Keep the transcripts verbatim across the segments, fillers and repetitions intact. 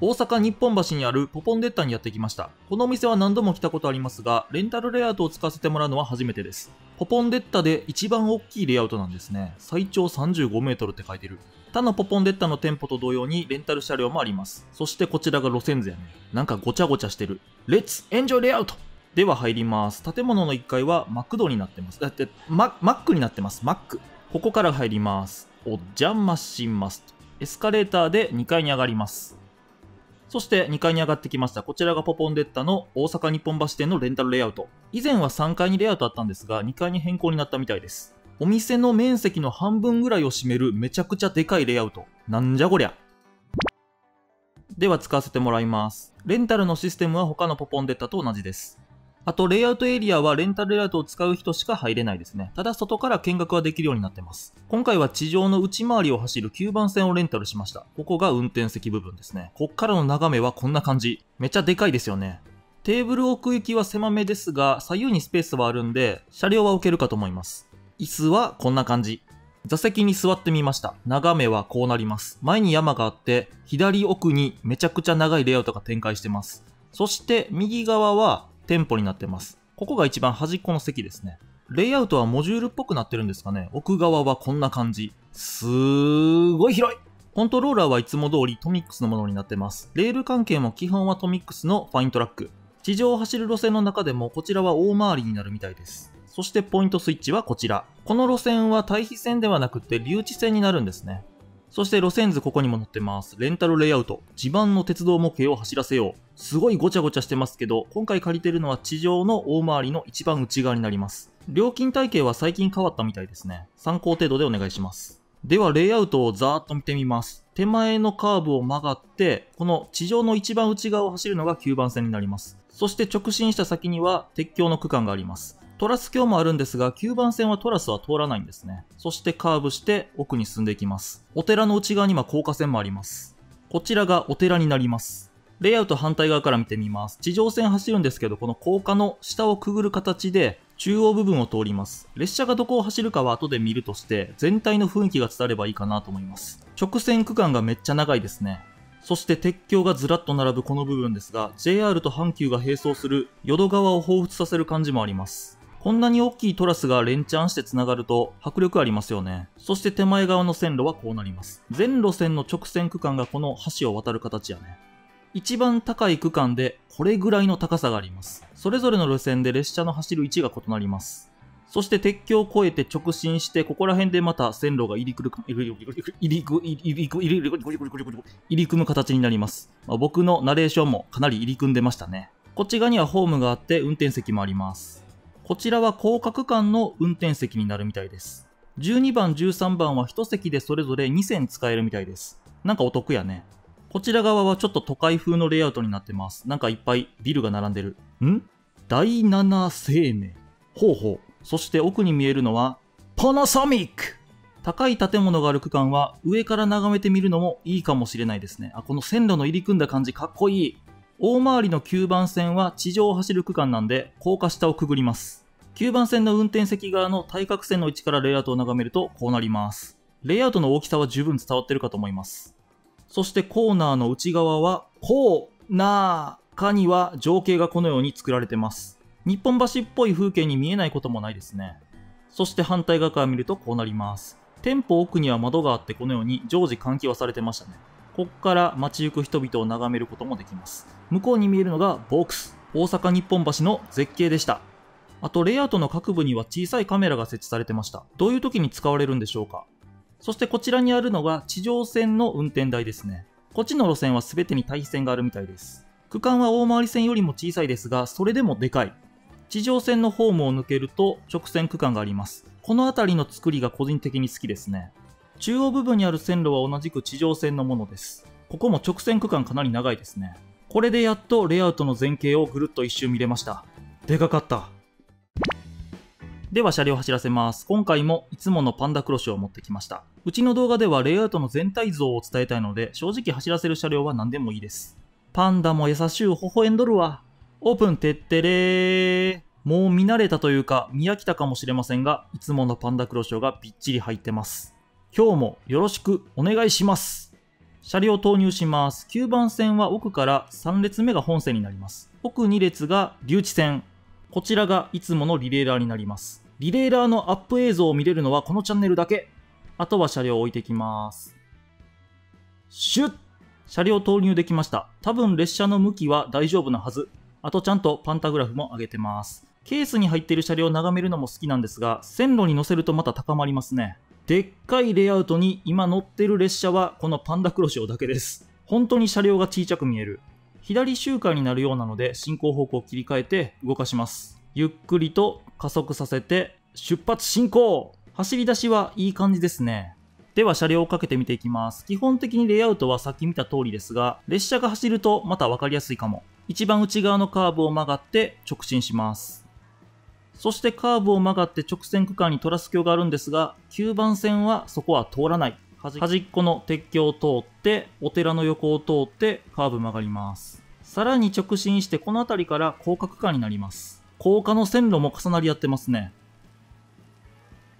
大阪日本橋にあるポポンデッタにやってきました。このお店は何度も来たことありますが、レンタルレイアウトを使わせてもらうのは初めてです。ポポンデッタで一番大きいレイアウトなんですね。最長さんじゅうごメートルって書いてる。他のポポンデッタの店舗と同様にレンタル車両もあります。そしてこちらが路線図やね。なんかごちゃごちゃしてる。レッツエンジョイレイアウトでは入ります。建物のいっかいはマクドになってます。だって、マ、マックになってます。マック。ここから入ります。お邪魔します。エスカレーターでにかいに上がります。そしてにかいに上がってきました。こちらがポポンデッタの大阪日本橋店のレンタルレイアウト。以前はさんがいにレイアウトあったんですが、にかいに変更になったみたいです。お店の面積の半分ぐらいを占めるめちゃくちゃでかいレイアウト。なんじゃこりゃ。では使わせてもらいます。レンタルのシステムは他のポポンデッタと同じです。あと、レイアウトエリアはレンタルレイアウトを使う人しか入れないですね。ただ、外から見学はできるようになってます。今回は地上の内回りを走るきゅうばんせんをレンタルしました。ここが運転席部分ですね。こっからの眺めはこんな感じ。めちゃでかいですよね。テーブル奥行きは狭めですが、左右にスペースはあるんで、車両は置けるかと思います。椅子はこんな感じ。座席に座ってみました。眺めはこうなります。前に山があって、左奥にめちゃくちゃ長いレイアウトが展開してます。そして、右側は、店舗になってます。ここが一番端っこの席ですね。レイアウトはモジュールっぽくなってるんですかね。奥側はこんな感じ。すーごい広い。コントローラーはいつも通りトミックスのものになってます。レール関係も基本はトミックスのファイントラック。地上を走る路線の中でもこちらは大回りになるみたいです。そしてポイントスイッチはこちら。この路線は対比線ではなくて留置線になるんですね。そして路線図ここにも載ってます。レンタルレイアウト。地盤の鉄道模型を走らせよう。すごいごちゃごちゃしてますけど、今回借りてるのは地上の大回りの一番内側になります。料金体系は最近変わったみたいですね。参考程度でお願いします。ではレイアウトをざーっと見てみます。手前のカーブを曲がって、この地上の一番内側を走るのがきゅうばんせんになります。そして直進した先には鉄橋の区間があります。トラス橋もあるんですが、きゅうばんせんはトラスは通らないんですね。そしてカーブして奥に進んでいきます。お寺の内側には高架線もあります。こちらがお寺になります。レイアウト反対側から見てみます。地上線走るんですけど、この高架の下をくぐる形で中央部分を通ります。列車がどこを走るかは後で見るとして、全体の雰囲気が伝わればいいかなと思います。直線区間がめっちゃ長いですね。そして鉄橋がずらっと並ぶこの部分ですが、ジェイアール と阪急が並走する淀川を彷彿させる感じもあります。こんなに大きいトラスが連チャンして繋がると迫力ありますよね。そして手前側の線路はこうなります。全路線の直線区間がこの橋を渡る形やね。一番高い区間でこれぐらいの高さがあります。それぞれの路線で列車の走る位置が異なります。そして鉄橋を越えて直進して、ここら辺でまた線路が入り組む形になります。まあ、僕のナレーションもかなり入り組んでましたね。こっち側にはホームがあって運転席もあります。こちらは高架区間の運転席になるみたいです。じゅうにばん、じゅうさんばんはいちせきでそれぞれにせん使えるみたいです。なんかお得やね。こちら側はちょっと都会風のレイアウトになってます。なんかいっぱいビルが並んでる。ん?だいなな生命。ほうほう。そして奥に見えるのは、パナソニック!高い建物がある区間は上から眺めてみるのもいいかもしれないですね。あ、この線路の入り組んだ感じかっこいい。大回りのきゅうばんせんは地上を走る区間なんで、高架下をくぐります。きゅうばんせんの運転席側の対角線の位置からレイアウトを眺めるとこうなります。レイアウトの大きさは十分伝わってるかと思います。そしてコーナーの内側は、コーナーかには情景がこのように作られてます。日本橋っぽい風景に見えないこともないですね。そして反対側から見るとこうなります。店舗奥には窓があってこのように常時換気はされてましたね。ここから街行く人々を眺めることもできます。向こうに見えるのがボックス。大阪日本橋の絶景でした。あとレイアウトの各部には小さいカメラが設置されてました。どういう時に使われるんでしょうか。そしてこちらにあるのが地上線の運転台ですね。こっちの路線は全てに対比線があるみたいです。区間は大回り線よりも小さいですが、それでもでかい。地上線のホームを抜けると直線区間があります。この辺りの作りが個人的に好きですね。中央部分にある線路は同じく地上線のものです。ここも直線区間かなり長いですね。これでやっとレイアウトの全景をぐるっと一周見れました。でかかった。では車両を走らせます。今回もいつものパンダクロスを持ってきました。うちの動画ではレイアウトの全体像を伝えたいので、正直走らせる車両は何でもいいです。パンダも優しゅう微笑んどるわ。オープンてってれー。もう見慣れたというか見飽きたかもしれませんが、いつものパンダクロスがびっちり入ってます。今日もよろしくお願いします。車両を投入します。きゅうばん線は奥からさん列目が本線になります。奥に列が留置線。こちらがいつものリレーラーになります。リレーラーのアップ映像を見れるのはこのチャンネルだけ。あとは車両を置いていきます。シュッ!車両投入できました。多分列車の向きは大丈夫なはず。あとちゃんとパンタグラフも上げてます。ケースに入っている車両を眺めるのも好きなんですが、線路に乗せるとまた高まりますね。でっかいレイアウトに今乗ってる列車はこのパンダ黒潮だけです。本当に車両が小さく見える。左周回になるようなので進行方向を切り替えて動かします。ゆっくりと加速させて出発進行!走り出しはいい感じですね。では車両をかけて見ていきます。基本的にレイアウトはさっき見た通りですが、列車が走るとまた分かりやすいかも。一番内側のカーブを曲がって直進します。そしてカーブを曲がって直線区間にトラス橋があるんですが、きゅうばん線はそこは通らない。端っこの鉄橋を通って、お寺の横を通ってカーブ曲がります。さらに直進してこの辺りから高架区間になります。高架の線路も重なり合ってますね。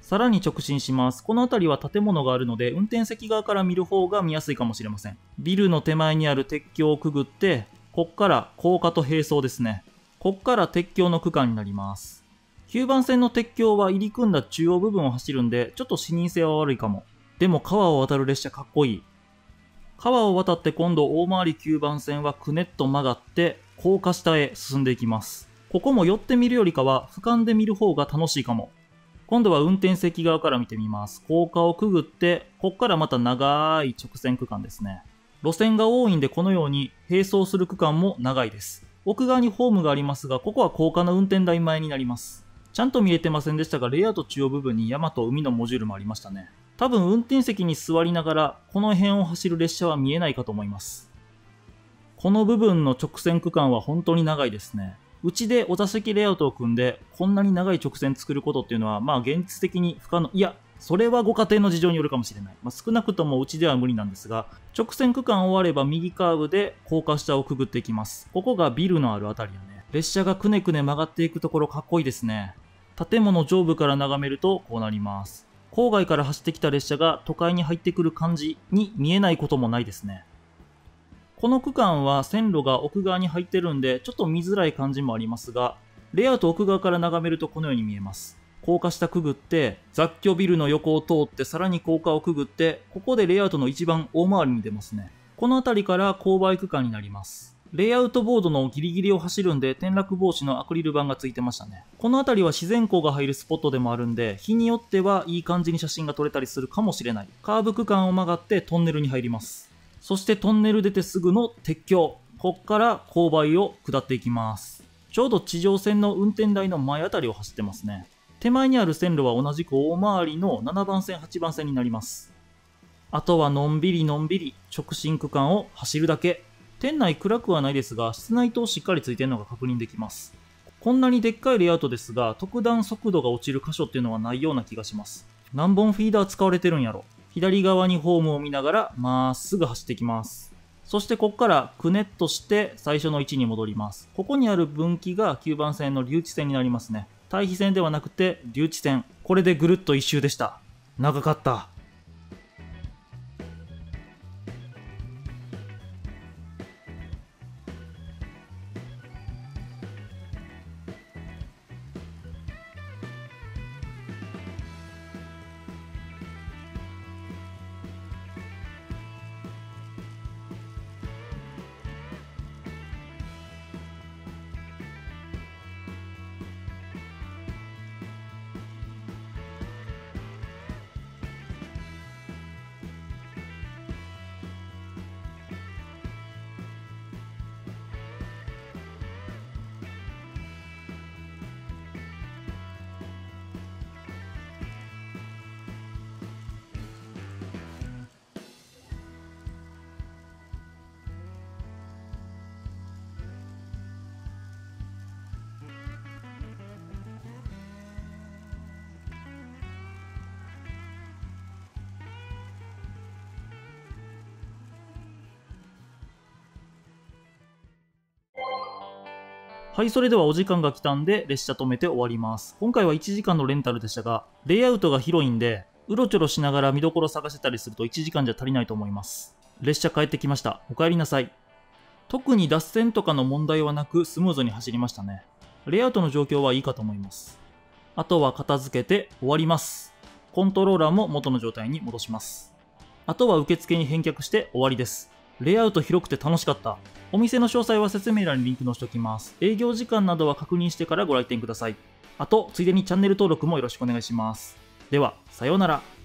さらに直進します。この辺りは建物があるので、運転席側から見る方が見やすいかもしれません。ビルの手前にある鉄橋をくぐって、こっから高架と並走ですね。こっから鉄橋の区間になります。きゅうばん線の鉄橋は入り組んだ中央部分を走るんで、ちょっと視認性は悪いかも。でも川を渡る列車かっこいい。川を渡って今度大回りきゅうばん線はくねっと曲がって、高架下へ進んでいきます。ここも寄ってみるよりかは、俯瞰で見る方が楽しいかも。今度は運転席側から見てみます。高架をくぐって、こっからまた長い直線区間ですね。路線が多いんでこのように並走する区間も長いです。奥側にホームがありますが、ここは高架の運転台前になります。ちゃんと見えてませんでしたが、レイアウト中央部分に山と海のモジュールもありましたね。多分運転席に座りながら、この辺を走る列車は見えないかと思います。この部分の直線区間は本当に長いですね。うちでお座席レイアウトを組んで、こんなに長い直線作ることっていうのは、まあ現実的に不可能。いや、それはご家庭の事情によるかもしれない。まあ少なくともうちでは無理なんですが、直線区間終われば右カーブで高架下をくぐっていきます。ここがビルのあるあたりだね。列車がくねくね曲がっていくところかっこいいですね。建物上部から眺めるとこうなります。郊外から走ってきた列車が都会に入ってくる感じに見えないこともないですね。この区間は線路が奥側に入ってるんで、ちょっと見づらい感じもありますが、レイアウト奥側から眺めるとこのように見えます。高架下くぐって、雑居ビルの横を通って、さらに高架をくぐって、ここでレイアウトの一番大回りに出ますね。この辺りから勾配区間になります。レイアウトボードのギリギリを走るんで、転落防止のアクリル板がついてましたね。この辺りは自然光が入るスポットでもあるんで、日によってはいい感じに写真が撮れたりするかもしれない。カーブ区間を曲がってトンネルに入ります。そしてトンネル出てすぐの鉄橋。こっから勾配を下っていきます。ちょうど地上線の運転台の前あたりを走ってますね。手前にある線路は同じく大回りのななばん線、はちばん線になります。あとはのんびりのんびり直進区間を走るだけ。店内暗くはないですが、室内灯しっかりついてるのが確認できます。こんなにでっかいレイアウトですが、特段速度が落ちる箇所っていうのはないような気がします。何本フィーダー使われてるんやろ。左側にホームを見ながらまっすぐ走っていきます。そしてここからくねっとして最初の位置に戻ります。ここにある分岐がきゅうばん線の留置線になりますね。対比線ではなくて留置線。これでぐるっと一周でした。長かった。はい、それではお時間が来たんで列車止めて終わります。今回はいちじかんのレンタルでしたが、レイアウトが広いんで、うろちょろしながら見どころ探してたりするといちじかんじゃ足りないと思います。列車帰ってきました。お帰りなさい。特に脱線とかの問題はなくスムーズに走りましたね。レイアウトの状況はいいかと思います。あとは片付けて終わります。コントローラーも元の状態に戻します。あとは受付に返却して終わりです。レイアウト広くて楽しかった。お店の詳細は説明欄にリンク載せておきます。営業時間などは確認してからご来店ください。あと、ついでにチャンネル登録もよろしくお願いします。では、さようなら。